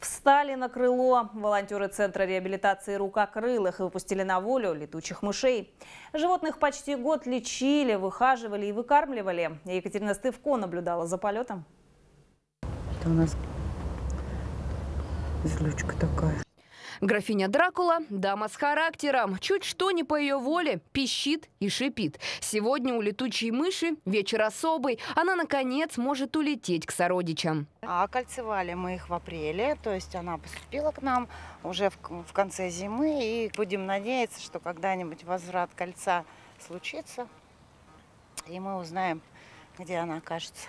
Встали на крыло. Волонтеры Центра реабилитации рукокрылых выпустили на волю летучих мышей. Животных почти год лечили, выхаживали и выкармливали. Екатерина Стывко наблюдала за полетом. Это у нас злючка такая. Графиня Дракула – дама с характером. Чуть что не по ее воле пищит и шипит. Сегодня у летучей мыши вечер особый. Она, наконец, может улететь к сородичам. Окольцевали мы их в апреле. То есть она поступила к нам уже в конце зимы. И будем надеяться, что когда-нибудь возврат кольца случится. И мы узнаем, где она окажется.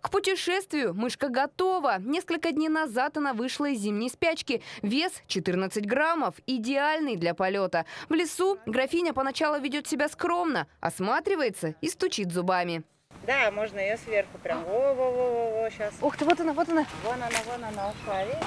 К путешествию мышка готова. Несколько дней назад она вышла из зимней спячки. Вес 14 граммов. Идеальный для полета. В лесу графиня поначалу ведет себя скромно, осматривается и стучит зубами. Да, можно ее сверху прям. Во-во-во-во, сейчас. Ух ты, вот она, вот она. Вон она ушла, видите?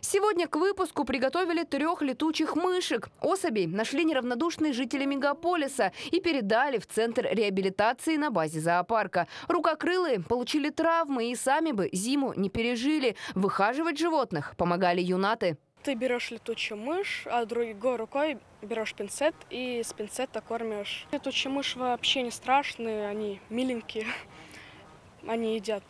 Сегодня к выпуску приготовили 3 летучих мышек. Особей нашли неравнодушные жители мегаполиса и передали в Центр реабилитации на базе зоопарка. Рукокрылые получили травмы и сами бы зиму не пережили. Выхаживать животных помогали юнаты. Ты берешь летучую мышь, а другой рукой берешь пинцет и с пинцета кормишь. Летучие мыши вообще не страшные, они миленькие. Они едят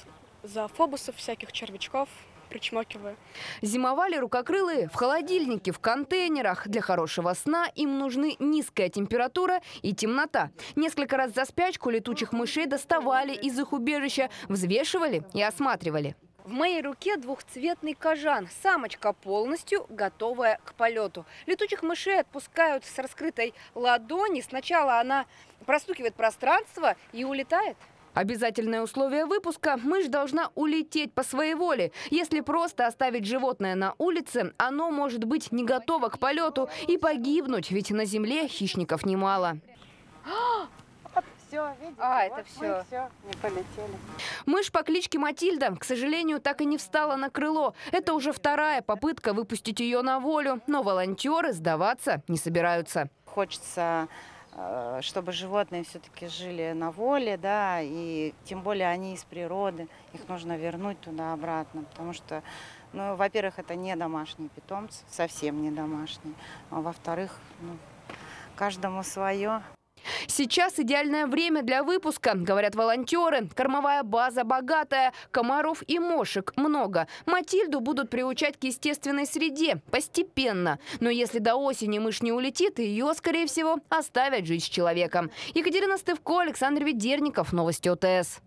зоофобусов, всяких червячков. Причмокивая. Зимовали рукокрылые в холодильнике, в контейнерах. Для хорошего сна им нужны низкая температура и темнота. Несколько раз за спячку летучих мышей доставали из их убежища, взвешивали и осматривали. В моей руке двухцветный кожан. Самочка полностью готовая к полету. Летучих мышей отпускают с раскрытой ладони. Сначала она простукивает пространство и улетает. Обязательное условие выпуска – мышь должна улететь по своей воле. Если просто оставить животное на улице, оно может быть не готово к полету и погибнуть, ведь на земле хищников немало. Все, видите, это все. Не полетели. Мышь по кличке Матильда, к сожалению, так и не встала на крыло. Это уже вторая попытка выпустить ее на волю, но волонтеры сдаваться не собираются. Хочется, чтобы животные все-таки жили на воле, да, и тем более они из природы, их нужно вернуть туда-обратно, потому что, ну, во-первых, это не домашние питомцы, совсем не домашние, а во-вторых, ну, каждому свое. Сейчас идеальное время для выпуска, говорят волонтеры. Кормовая база богатая, комаров и мошек много. Матильду будут приучать к естественной среде постепенно. Но если до осени мышь не улетит, ее, скорее всего, оставят жить с человеком. Екатерина Стывко, Александр Ведерников, Новости ОТС.